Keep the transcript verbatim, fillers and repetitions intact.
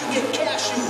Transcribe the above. you get cash, you